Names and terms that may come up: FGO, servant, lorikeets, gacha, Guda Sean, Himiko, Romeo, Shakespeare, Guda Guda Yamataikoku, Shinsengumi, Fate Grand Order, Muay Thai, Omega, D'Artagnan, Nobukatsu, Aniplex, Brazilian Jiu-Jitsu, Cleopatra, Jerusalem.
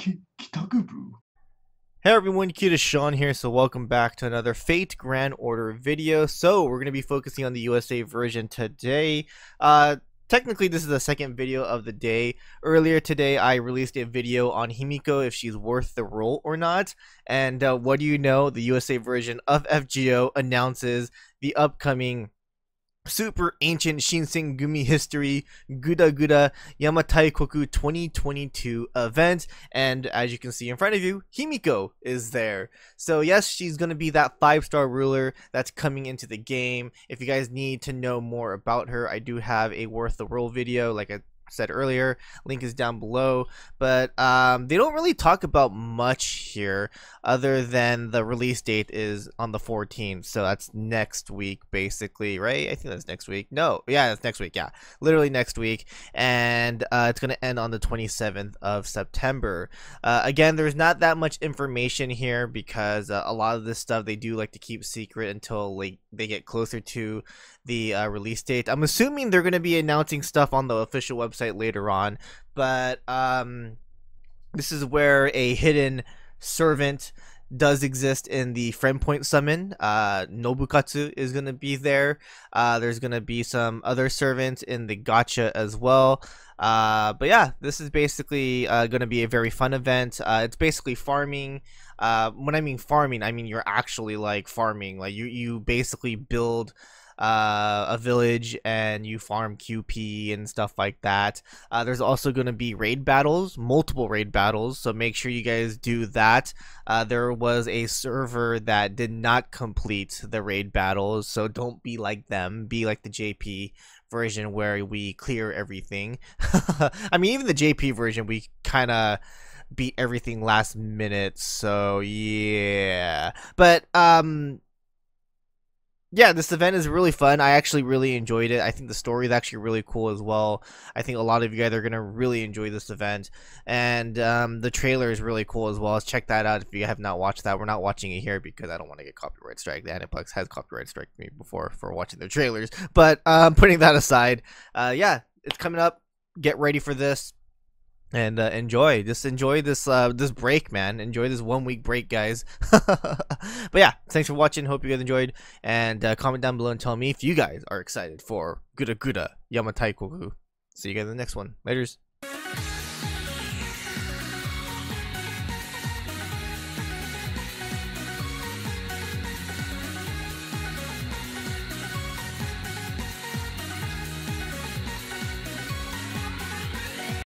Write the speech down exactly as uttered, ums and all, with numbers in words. Kitakubu. Hey everyone, Guda Sean here, so welcome back to another Fate Grand Order video. So we're going to be focusing on the U S A version today. Uh, technically this is the second video of the day. Earlier today I released a video on Himiko, if she's worth the role or not. And uh, what do you know, the U S A version of F G O announces the upcoming super ancient Shinsengumi history Guda Guda Yamataikoku twenty twenty-two event, and as you can see in front of you, Himiko is there. So yes, she's going to be that five-star ruler that's coming into the game. If you guys need to know more about her, I do have a Worth the Role video, like I said earlier, link is down below. But um, they don't really talk about much here other than the release date is on the fourteenth, so that's next week basically, right? I think that's next week. No, yeah, that's next week. Yeah, literally next week. And uh, it's going to end on the twenty-seventh of September. Uh, again, there's not that much information here because uh, a lot of this stuff they do like to keep secret until like they get closer to the uh, release date. I'm assuming they're going to be announcing stuff on the official website later on, but um, this is where a hidden servant does exist in the friend point summon. uh, Nobukatsu is going to be there. Uh, there's going to be some other servants in the gacha as well. Uh, but yeah, this is basically uh, going to be a very fun event. Uh, it's basically farming. Uh, when I mean farming, I mean you're actually like farming, like you you basically build Uh, a village and you farm Q P and stuff like that. Uh, there's also going to be raid battles, multiple raid battles, so make sure you guys do that. Uh, there was a server that did not complete the raid battles, so don't be like them. Be like the J P version where we clear everything. I mean, even the J P version, we kind of beat everything last minute, so yeah. But um yeah, this event is really fun. I actually really enjoyed it. I think the story is actually really cool as well. I think a lot of you guys are going to really enjoy this event. And um, the trailer is really cool as well. Check that out if you have not watched that. We're not watching it here because I don't want to get copyright striked. The Aniplex has copyright striked me before for watching their trailers. But um, putting that aside, uh, yeah, it's coming up. Get ready for this. And uh, enjoy, just enjoy this uh, this break, man. Enjoy this one week break, guys. But yeah, thanks for watching. Hope you guys enjoyed, and uh, comment down below and tell me if you guys are excited for Guda Guda Yamataikoku. See you guys in the next one. Laters.